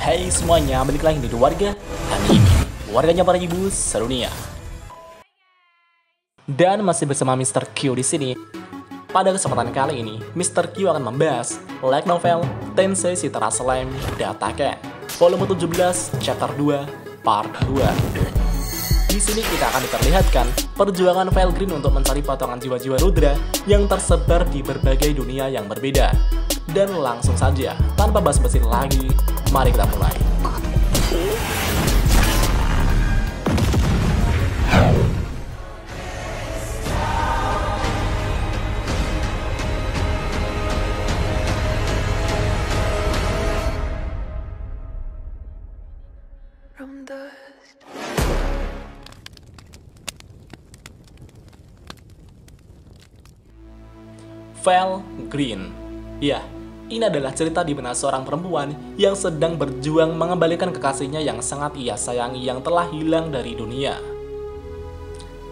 Hai semuanya, balik lagi di Warga Anime, warganya para ibu sedunia. Dan masih bersama Mr. Q di sini. Pada kesempatan kali ini, Mr. Q akan membahas light novel Tensei Shitara Slime Datta Ken, volume 17, chapter 2, part 2. Di sini kita akan diperlihatkan perjuangan Velgrynd untuk mencari potongan jiwa-jiwa Rudra yang tersebar di berbagai dunia yang berbeda. Dan langsung saja, tanpa basa-basi lagi, mari kita mulai. Velgrynd. Ya, ini adalah cerita di mana seorang perempuan yang sedang berjuang mengembalikan kekasihnya yang sangat ia sayangi yang telah hilang dari dunia.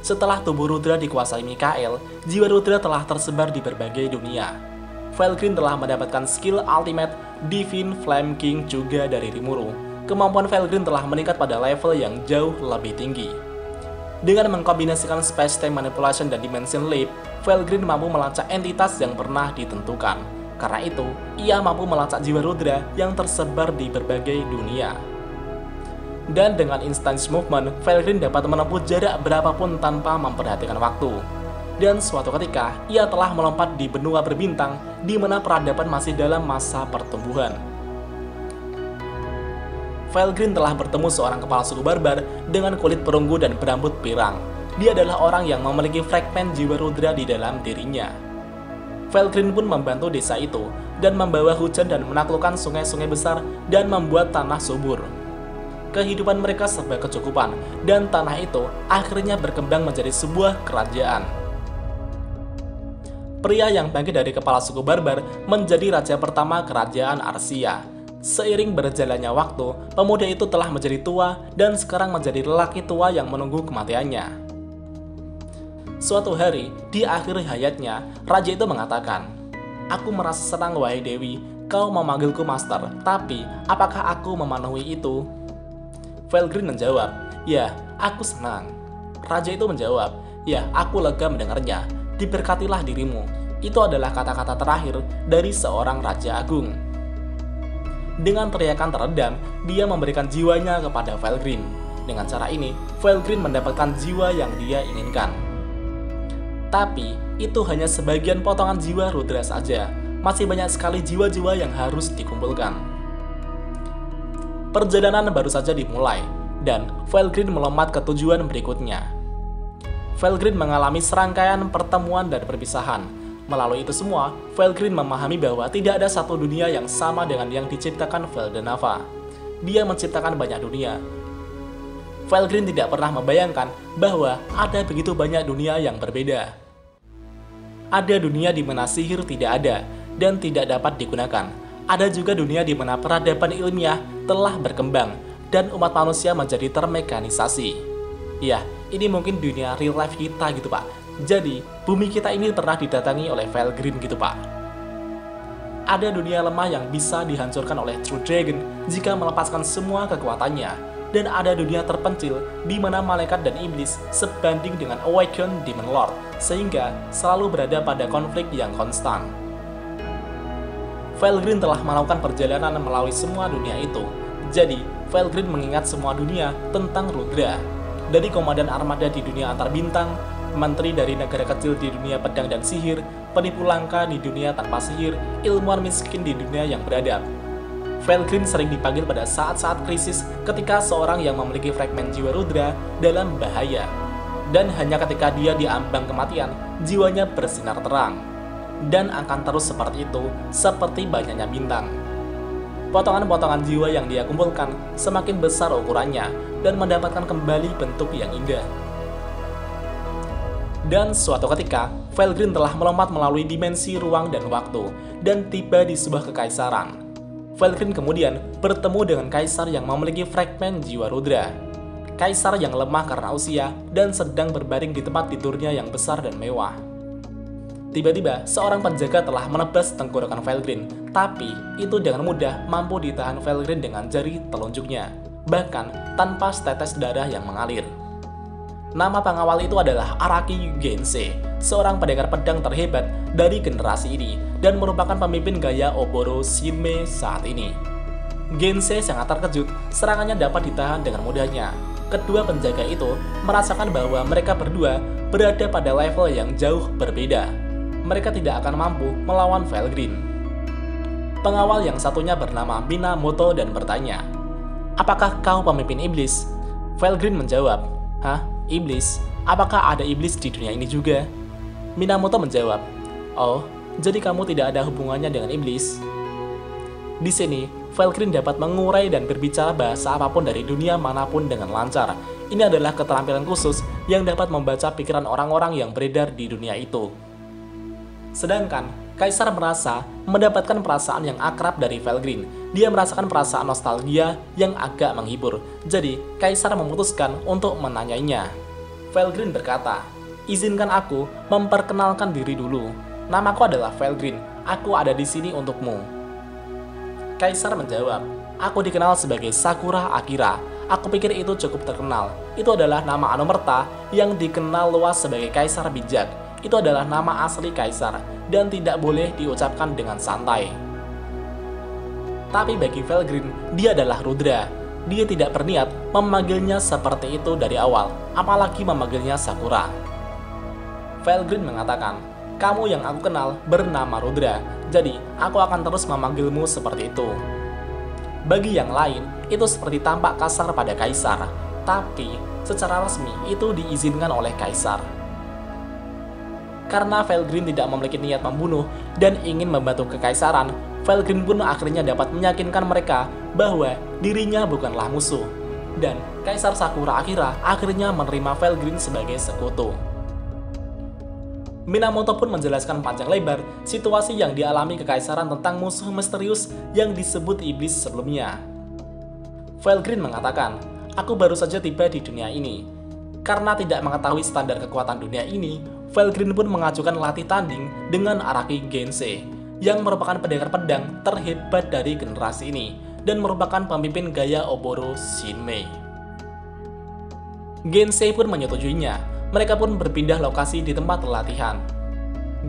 Setelah tubuh Rudra dikuasai Mikael, jiwa Rudra telah tersebar di berbagai dunia. Velgrynd telah mendapatkan skill ultimate Divine Flame King juga dari Rimuru. Kemampuan Velgrynd telah meningkat pada level yang jauh lebih tinggi. Dengan mengkombinasikan Space Time Manipulation dan Dimension Leap, Velgrynd mampu melacak entitas yang pernah ditentukan. Karena itu, ia mampu melacak jiwa Rudra yang tersebar di berbagai dunia. Dan dengan instance movement, Velgrynd dapat menempuh jarak berapapun tanpa memperhatikan waktu. Dan suatu ketika, ia telah melompat di benua berbintang di mana peradaban masih dalam masa pertumbuhan. Velgrynd telah bertemu seorang kepala suku barbar dengan kulit perunggu dan berambut pirang. Dia adalah orang yang memiliki fragmen jiwa Rudra di dalam dirinya. Velgrynd pun membantu desa itu, dan membawa hujan dan menaklukkan sungai-sungai besar dan membuat tanah subur. Kehidupan mereka serba kecukupan, dan tanah itu akhirnya berkembang menjadi sebuah kerajaan. Pria yang bangkit dari kepala suku barbar menjadi raja pertama kerajaan Arsia. Seiring berjalannya waktu, pemuda itu telah menjadi tua dan sekarang menjadi lelaki tua yang menunggu kematiannya. Suatu hari, di akhir hayatnya, raja itu mengatakan, "Aku merasa senang wahai Dewi, kau memanggilku Master, tapi apakah aku memenuhi itu?" Velgrynd menjawab, "Ya, aku senang." Raja itu menjawab, "Ya, aku lega mendengarnya, diberkatilah dirimu." Itu adalah kata-kata terakhir dari seorang raja agung. Dengan teriakan teredam, dia memberikan jiwanya kepada Velgrynd. Dengan cara ini, Velgrynd mendapatkan jiwa yang dia inginkan. Tapi, itu hanya sebagian potongan jiwa Rudra saja. Masih banyak sekali jiwa-jiwa yang harus dikumpulkan. Perjalanan baru saja dimulai, dan Velgrynd melompat ke tujuan berikutnya. Velgrynd mengalami serangkaian pertemuan dan perpisahan. Melalui itu semua, Velgrynd memahami bahwa tidak ada satu dunia yang sama dengan yang diciptakan Veldanava. Dia menciptakan banyak dunia. Velgrynd tidak pernah membayangkan bahwa ada begitu banyak dunia yang berbeda. Ada dunia di mana sihir tidak ada dan tidak dapat digunakan. Ada juga dunia di mana peradaban ilmiah telah berkembang dan umat manusia menjadi termekanisasi. Ya, ini mungkin dunia real life kita gitu pak. Jadi, bumi kita ini pernah didatangi oleh Velgrynd gitu pak. Ada dunia lemah yang bisa dihancurkan oleh True Dragon jika melepaskan semua kekuatannya. Dan ada dunia terpencil di mana malaikat dan iblis sebanding dengan Awakened Demon Lord, sehingga selalu berada pada konflik yang konstan. Velgrynd telah melakukan perjalanan melalui semua dunia itu, jadi Velgrynd mengingat semua dunia tentang Rudra. Dari komandan armada di dunia antar bintang, menteri dari negara kecil di dunia pedang dan sihir, penipu langka di dunia tanpa sihir, ilmuwan miskin di dunia yang beradab. Velgrynd sering dipanggil pada saat-saat krisis ketika seorang yang memiliki fragmen jiwa Rudra dalam bahaya. Dan hanya ketika dia diambang kematian, jiwanya bersinar terang. Dan akan terus seperti itu, seperti banyaknya bintang. Potongan-potongan jiwa yang dia kumpulkan semakin besar ukurannya dan mendapatkan kembali bentuk yang indah. Dan suatu ketika, Velgrynd telah melompat melalui dimensi ruang dan waktu dan tiba di sebuah kekaisaran. Velgrynd kemudian bertemu dengan kaisar yang memiliki fragmen jiwa Rudra. Kaisar yang lemah karena usia dan sedang berbaring di tempat tidurnya yang besar dan mewah. Tiba-tiba, seorang penjaga telah menebas tenggorokan Velgrynd, tapi itu dengan mudah mampu ditahan Velgrynd dengan jari telunjuknya, bahkan tanpa setetes darah yang mengalir. Nama pengawal itu adalah Araki Gensei, seorang pendekar pedang terhebat dari generasi ini dan merupakan pemimpin gaya Oboro Shinmei saat ini. Gensei sangat terkejut, serangannya dapat ditahan dengan mudahnya. Kedua penjaga itu merasakan bahwa mereka berdua berada pada level yang jauh berbeda. Mereka tidak akan mampu melawan Velgrynd. Pengawal yang satunya bernama Minamoto dan bertanya, "Apakah kau pemimpin iblis?" Velgrynd menjawab, "Hah, iblis? Apakah ada iblis di dunia ini juga?" Minamoto menjawab, "Oh, jadi kamu tidak ada hubungannya dengan iblis?" Di sini, Velgrynd dapat mengurai dan berbicara bahasa apapun dari dunia manapun dengan lancar. Ini adalah keterampilan khusus yang dapat membaca pikiran orang-orang yang beredar di dunia itu. Sedangkan, Kaisar merasa mendapatkan perasaan yang akrab dari Velgrynd. Dia merasakan perasaan nostalgia yang agak menghibur. Jadi, Kaisar memutuskan untuk menanyainya. Velgrynd berkata, "Izinkan aku memperkenalkan diri dulu. Namaku adalah Velgrynd. Aku ada di sini untukmu." Kaisar menjawab, "Aku dikenal sebagai Sakura Akira. Aku pikir itu cukup terkenal. Itu adalah nama Anomerta yang dikenal luas sebagai Kaisar Bijak. Itu adalah nama asli Kaisar dan tidak boleh diucapkan dengan santai." Tapi bagi Velgrynd, dia adalah Rudra. Dia tidak berniat memanggilnya seperti itu dari awal, apalagi memanggilnya Sakura. Velgrynd mengatakan, "Kamu yang aku kenal bernama Rudra, jadi aku akan terus memanggilmu seperti itu." Bagi yang lain, itu seperti tampak kasar pada Kaisar, tapi secara resmi itu diizinkan oleh Kaisar. Karena Velgrynd tidak memiliki niat membunuh dan ingin membantu kekaisaran, Velgrynd pun akhirnya dapat meyakinkan mereka bahwa dirinya bukanlah musuh. Dan Kaisar Sakura Akira akhirnya menerima Velgrynd sebagai sekutu. Minamoto pun menjelaskan panjang lebar situasi yang dialami kekaisaran tentang musuh misterius yang disebut iblis sebelumnya. Velgrynd mengatakan, "Aku baru saja tiba di dunia ini." Karena tidak mengetahui standar kekuatan dunia ini, Velgrynd pun mengajukan latih tanding dengan Araki Gensei, yang merupakan pendekar pedang terhebat dari generasi ini, dan merupakan pemimpin gaya Oboro Shinmei. Gensei pun menyetujuinya, mereka pun berpindah lokasi di tempat latihan.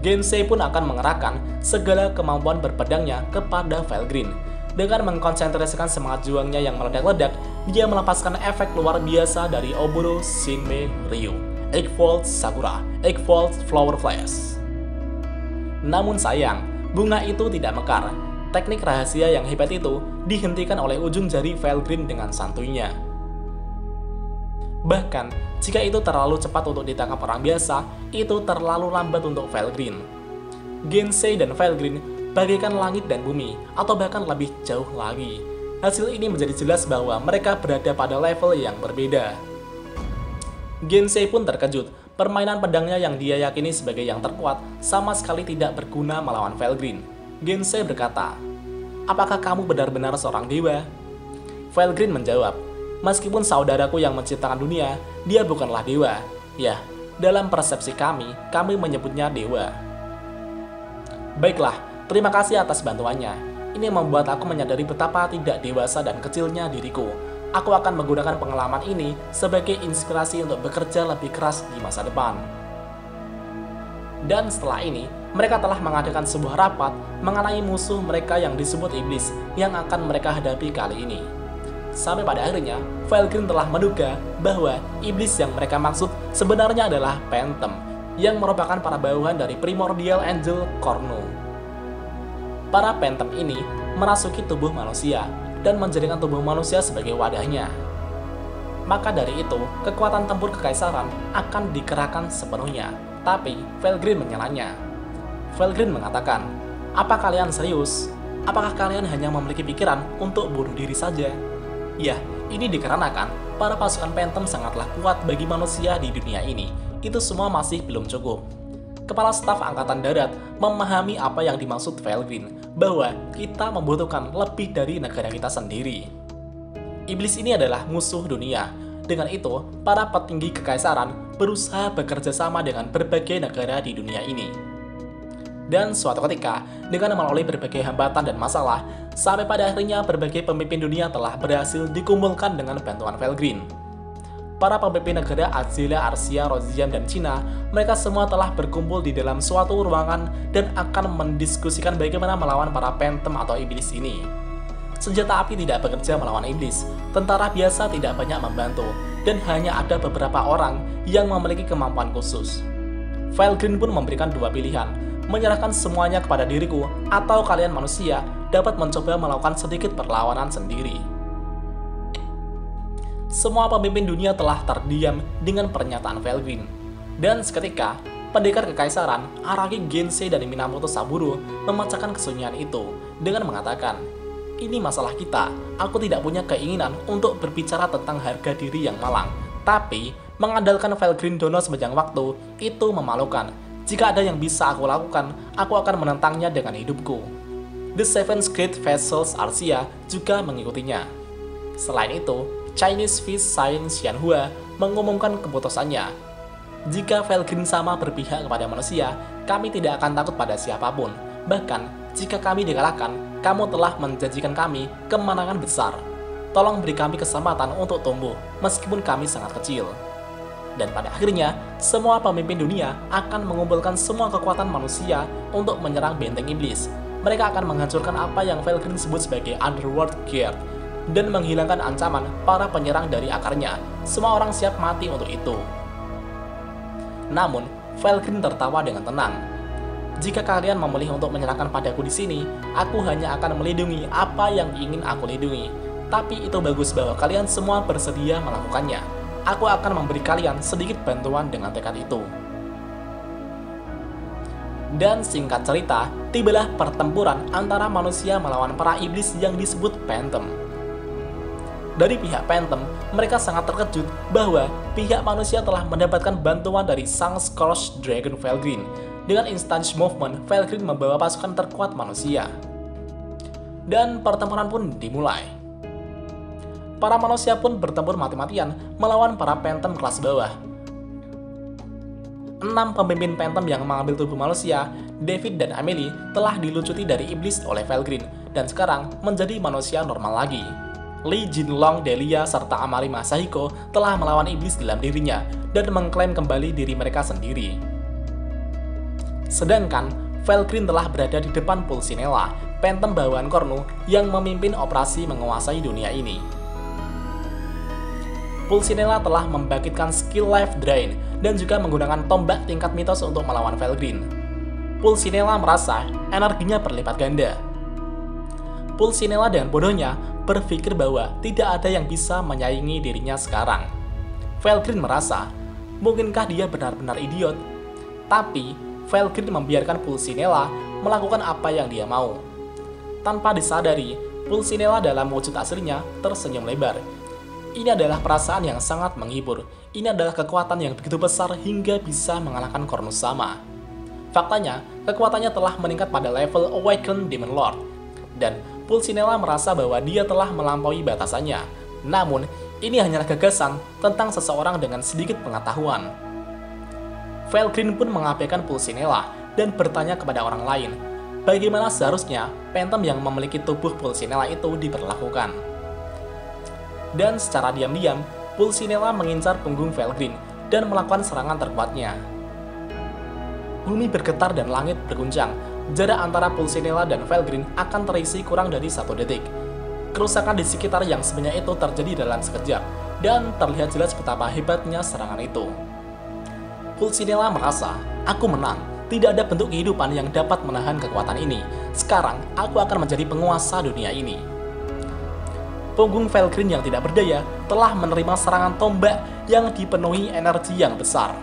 Gensei pun akan mengerahkan segala kemampuan berpedangnya kepada Velgrynd. Dengan mengkonsentrasikan semangat juangnya yang meledak-ledak, dia melepaskan efek luar biasa dari Oboro Shinmei Ryu, Eggvolt Sakura, Eggvolt Flower Flash. Namun sayang, bunga itu tidak mekar. Teknik rahasia yang hebat itu dihentikan oleh ujung jari Velgrynd dengan santuinya. Bahkan, jika itu terlalu cepat untuk ditangkap orang biasa, itu terlalu lambat untuk Velgrynd. Gensei dan Velgrynd bagaikan langit dan bumi, atau bahkan lebih jauh lagi. Hasil ini menjadi jelas bahwa mereka berada pada level yang berbeda. Gensei pun terkejut, permainan pedangnya yang dia yakini sebagai yang terkuat sama sekali tidak berguna melawan Velgrynd. Gensei berkata, "Apakah kamu benar-benar seorang dewa?" Velgrynd menjawab, "Meskipun saudaraku yang menciptakan dunia, dia bukanlah dewa. Ya, dalam persepsi kami menyebutnya dewa." "Baiklah, terima kasih atas bantuannya. Ini membuat aku menyadari betapa tidak dewasa dan kecilnya diriku. Aku akan menggunakan pengalaman ini sebagai inspirasi untuk bekerja lebih keras di masa depan." Dan setelah ini, mereka telah mengadakan sebuah rapat mengenai musuh mereka yang disebut iblis yang akan mereka hadapi kali ini. Sampai pada akhirnya, Velgrynd telah menduga bahwa iblis yang mereka maksud sebenarnya adalah Phantom, yang merupakan para bawahan dari Primordial Angel Cornu. Para Phantom ini merasuki tubuh manusia dan menjadikan tubuh manusia sebagai wadahnya. Maka dari itu, kekuatan tempur kekaisaran akan dikerahkan sepenuhnya. Tapi Velgrynd menyalanya. Velgrynd mengatakan, "Apa kalian serius? Apakah kalian hanya memiliki pikiran untuk bunuh diri saja?" Ya, ini dikarenakan para pasukan Phantom sangatlah kuat bagi manusia di dunia ini. Itu semua masih belum cukup. Kepala Staf Angkatan Darat memahami apa yang dimaksud Velgrynd, bahwa kita membutuhkan lebih dari negara kita sendiri. Iblis ini adalah musuh dunia. Dengan itu, para petinggi kekaisaran berusaha bekerja sama dengan berbagai negara di dunia ini. dan suatu ketika, dengan melalui berbagai hambatan dan masalah, sampai pada akhirnya berbagai pemimpin dunia telah berhasil dikumpulkan dengan bantuan Velgrynd. Para pemimpin negara Azilia, Arsia, Roziam, dan Cina, mereka semua telah berkumpul di dalam suatu ruangan dan akan mendiskusikan bagaimana melawan para Phantom atau iblis ini. Senjata api tidak bekerja melawan iblis, tentara biasa tidak banyak membantu, dan hanya ada beberapa orang yang memiliki kemampuan khusus. Velgrynd pun memberikan dua pilihan, menyerahkan semuanya kepada diriku, atau kalian manusia dapat mencoba melakukan sedikit perlawanan sendiri. Semua pemimpin dunia telah terdiam dengan pernyataan Velgrynd. Dan seketika, pendekar kekaisaran Araki Gensei dan Minamoto Saburo memecahkan kesunyian itu dengan mengatakan, "Ini masalah kita, aku tidak punya keinginan untuk berbicara tentang harga diri yang malang. Tapi, mengandalkan Velgrynd Dono sepanjang waktu, itu memalukan. Jika ada yang bisa aku lakukan, aku akan menentangnya dengan hidupku." The Seven Great Vessels Arsia juga mengikutinya. Selain itu, Chinese Fish Science Xianhua mengumumkan keputusannya. "Jika Velgrynd sama berpihak kepada manusia, kami tidak akan takut pada siapapun. Bahkan, jika kami dikalahkan, kamu telah menjanjikan kami kemenangan besar. Tolong beri kami kesempatan untuk tumbuh, meskipun kami sangat kecil." Dan pada akhirnya, semua pemimpin dunia akan mengumpulkan semua kekuatan manusia untuk menyerang benteng iblis. Mereka akan menghancurkan apa yang Velgrynd sebut sebagai Underworld Gear, dan menghilangkan ancaman para penyerang dari akarnya. Semua orang siap mati untuk itu. Namun, Velgrynd tertawa dengan tenang. "Jika kalian memilih untuk menyerahkan padaku di sini, aku hanya akan melindungi apa yang ingin aku lindungi. Tapi itu bagus bahwa kalian semua bersedia melakukannya. Aku akan memberi kalian sedikit bantuan dengan tekad itu." Dan singkat cerita, tibalah pertempuran antara manusia melawan para iblis yang disebut Phantom. Dari pihak Phantom, mereka sangat terkejut bahwa pihak manusia telah mendapatkan bantuan dari sang Scorch Dragon Velgrynd. Dengan Instant Movement, Velgrynd membawa pasukan terkuat manusia. Dan pertempuran pun dimulai. Para manusia pun bertempur mati-matian melawan para Phantom kelas bawah. 6 pemimpin Phantom yang mengambil tubuh manusia, David dan Amelie, telah dilucuti dari iblis oleh Velgrynd dan sekarang menjadi manusia normal lagi. Lee Jinlong, Delia, serta Amari Masahiko telah melawan iblis dalam dirinya dan mengklaim kembali diri mereka sendiri. Sedangkan, Velgrynd telah berada di depan Pulcinella, Phantom bawaan Cornu yang memimpin operasi menguasai dunia ini. Pulcinella telah membangkitkan skill Life Drain dan juga menggunakan tombak tingkat mitos untuk melawan Velgrynd. Pulcinella merasa energinya berlipat ganda. Pulcinella dengan bodohnya berpikir bahwa tidak ada yang bisa menyaingi dirinya sekarang. Velgrynd merasa, mungkinkah dia benar-benar idiot? Tapi, Velgrynd membiarkan Pulcinella melakukan apa yang dia mau. Tanpa disadari, Pulcinella dalam wujud aslinya tersenyum lebar. Ini adalah perasaan yang sangat menghibur. Ini adalah kekuatan yang begitu besar hingga bisa mengalahkan Cornu sama. Faktanya, kekuatannya telah meningkat pada level Awakened Demon Lord. Dan Pulcinella merasa bahwa dia telah melampaui batasannya. Namun, ini hanyalah gagasan tentang seseorang dengan sedikit pengetahuan. Velgrynd pun mengabaikan Pulcinella dan bertanya kepada orang lain, bagaimana seharusnya Phantom yang memiliki tubuh Pulcinella itu diperlakukan. Dan secara diam-diam, Pulcinella mengincar punggung Velgrynd dan melakukan serangan terkuatnya. Bumi bergetar dan langit berguncang. Jarak antara Pulcinella dan Velgrynd akan terisi kurang dari 1 detik. Kerusakan di sekitar yang sebenarnya itu terjadi dalam sekejap, dan terlihat jelas betapa hebatnya serangan itu. Pulcinella merasa, aku menang, tidak ada bentuk kehidupan yang dapat menahan kekuatan ini. Sekarang, aku akan menjadi penguasa dunia ini. Punggung Velgrynd yang tidak berdaya telah menerima serangan tombak yang dipenuhi energi yang besar.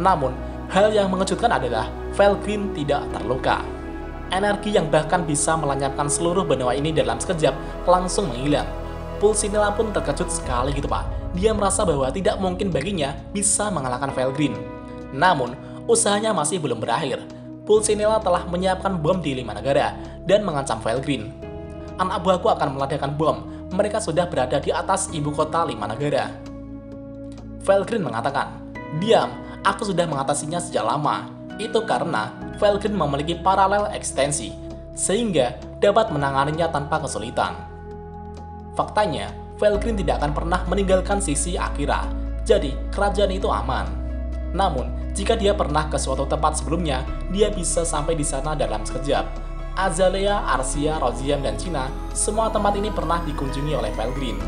Namun, hal yang mengejutkan adalah Velgrynd tidak terluka. Energi yang bahkan bisa melenyapkan seluruh benua ini dalam sekejap langsung menghilang. Pulcinella pun terkejut sekali gitu pak. Dia merasa bahwa tidak mungkin baginya bisa mengalahkan Velgrynd. Namun, usahanya masih belum berakhir. Pulcinella telah menyiapkan bom di 5 negara dan mengancam Velgrynd. Anak buahku akan meledakkan bom. Mereka sudah berada di atas ibu kota 5 negara. Velgrynd mengatakan, diam. Aku sudah mengatasinya sejak lama. Itu karena Velgrynd memiliki paralel ekstensi, sehingga dapat menanganinya tanpa kesulitan. Faktanya, Velgrynd tidak akan pernah meninggalkan sisi Akira, jadi kerajaan itu aman. Namun, jika dia pernah ke suatu tempat sebelumnya, dia bisa sampai di sana dalam sekejap. Azalea, Arsia, Roziam, dan China, semua tempat ini pernah dikunjungi oleh Velgrynd.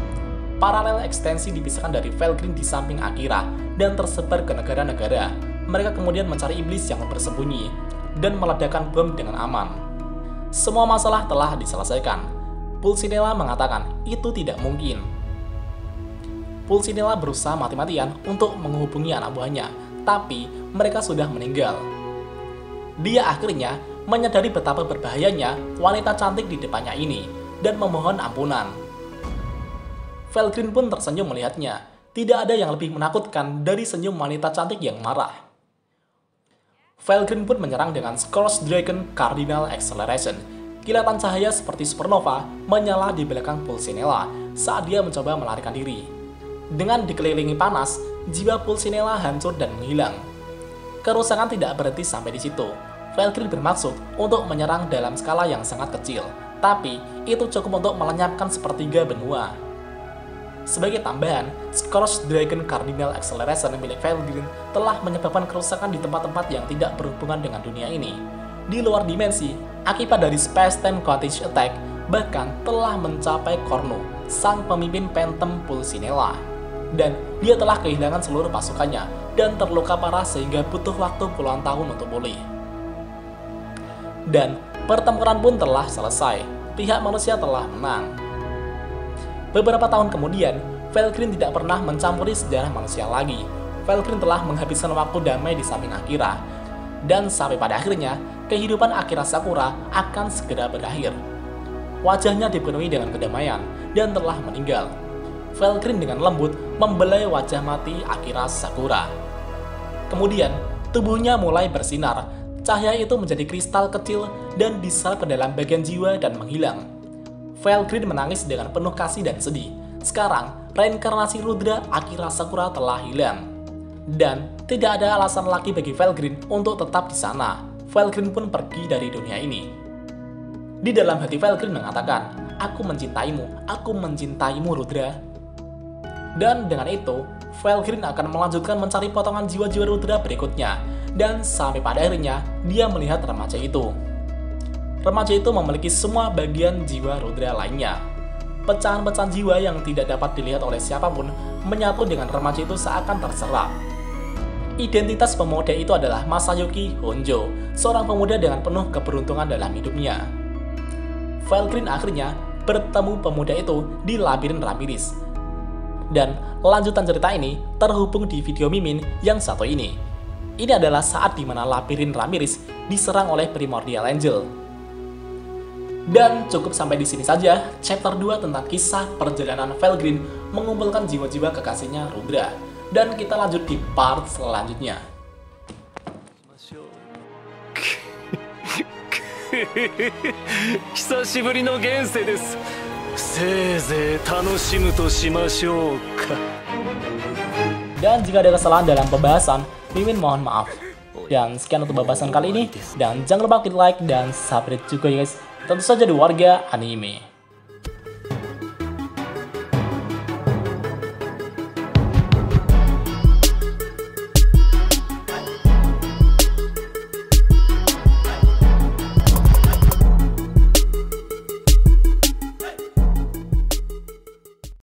Paralel ekstensi dipisahkan dari Velgrynd di samping Akira dan tersebar ke negara-negara. Mereka kemudian mencari iblis yang bersembunyi dan meledakkan bom dengan aman. Semua masalah telah diselesaikan. Pulcinella mengatakan itu tidak mungkin. Pulcinella berusaha mati-matian untuk menghubungi anak buahnya, tapi mereka sudah meninggal. Dia akhirnya menyadari betapa berbahayanya wanita cantik di depannya ini dan memohon ampunan. Velgrynd pun tersenyum melihatnya. Tidak ada yang lebih menakutkan dari senyum wanita cantik yang marah. Velgrynd pun menyerang dengan Scorch Dragon Cardinal Acceleration. Kilatan cahaya seperti supernova menyala di belakang Pulcinella saat dia mencoba melarikan diri. Dengan dikelilingi panas, jiwa Pulcinella hancur dan menghilang. Kerusakan tidak berhenti sampai di situ. Velgrynd bermaksud untuk menyerang dalam skala yang sangat kecil, tapi itu cukup untuk melenyapkan sepertiga benua. Sebagai tambahan, Scorch Dragon Cardinal Acceleration milik Velgrynd telah menyebabkan kerusakan di tempat-tempat yang tidak berhubungan dengan dunia ini. Di luar dimensi, akibat dari Space Time Cottage Attack bahkan telah mencapai Cornu, sang pemimpin Phantom Pulcinella. Dan dia telah kehilangan seluruh pasukannya dan terluka parah sehingga butuh waktu puluhan tahun untuk pulih. Dan pertempuran pun telah selesai, pihak manusia telah menang. Beberapa tahun kemudian, Velgrynd tidak pernah mencampuri sejarah manusia lagi. Velgrynd telah menghabiskan waktu damai di samping Akira. Dan sampai pada akhirnya, kehidupan Akira Sakura akan segera berakhir. Wajahnya dipenuhi dengan kedamaian dan telah meninggal. Velgrynd dengan lembut membelai wajah mati Akira Sakura. Kemudian, tubuhnya mulai bersinar. Cahaya itu menjadi kristal kecil dan disalap ke dalam bagian jiwa dan menghilang. Velgrynd menangis dengan penuh kasih dan sedih. Sekarang, reinkarnasi Rudra Akira Sakura telah hilang. Dan tidak ada alasan lagi bagi Velgrynd untuk tetap di sana. Velgrynd pun pergi dari dunia ini. Di dalam hati Velgrynd mengatakan, aku mencintaimu Rudra. Dan dengan itu, Velgrynd akan melanjutkan mencari potongan jiwa-jiwa Rudra berikutnya. Dan sampai pada akhirnya, dia melihat remaja itu. Remaja itu memiliki semua bagian jiwa Rudra lainnya. Pecahan-pecahan jiwa yang tidak dapat dilihat oleh siapapun menyatu dengan remaja itu seakan terserap. Identitas pemuda itu adalah Masayuki Honjo, seorang pemuda dengan penuh keberuntungan dalam hidupnya. Velgrynd akhirnya bertemu pemuda itu di labirin Ramiris. Dan lanjutan cerita ini terhubung di video mimin yang satu ini. Ini adalah saat di mana labirin Ramiris diserang oleh Primordial Angel. Dan cukup sampai di sini saja chapter 2 tentang kisah perjalanan Velgrynd mengumpulkan jiwa-jiwa kekasihnya Rudra. Dan kita lanjut di part selanjutnya. Dan jika ada kesalahan dalam pembahasan, mimin mohon maaf. Dan sekian untuk pembahasan kali ini. Dan jangan lupa klik like dan subscribe juga ya guys. Tentu saja di Warga Anime.